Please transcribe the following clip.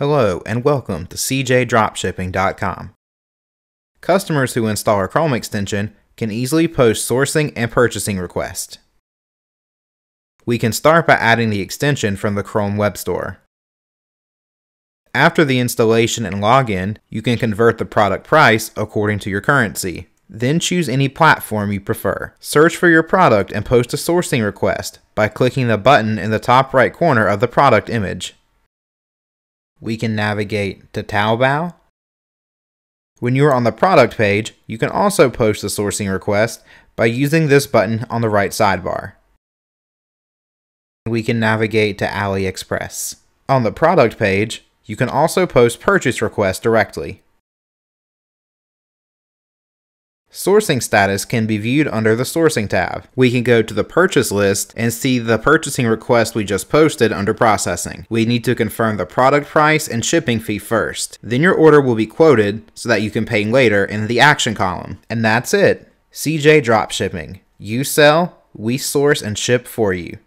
Hello and welcome to cjdropshipping.com. Customers who install a Chrome extension can easily post sourcing and purchasing requests. We can start by adding the extension from the Chrome Web Store. After the installation and login, you can convert the product price according to your currency. Then choose any platform you prefer. Search for your product and post a sourcing request by clicking the button in the top right corner of the product image. We can navigate to Taobao. When you are on the product page, you can also post a sourcing request by using this button on the right sidebar. We can navigate to AliExpress. On the product page, you can also post purchase requests directly. Sourcing status can be viewed under the Sourcing tab. We can go to the Purchase list and see the purchasing request we just posted under Processing. We need to confirm the product price and shipping fee first. Then your order will be quoted so that you can pay later in the Action column. And that's it. CJ Dropshipping. You sell, we source and ship for you.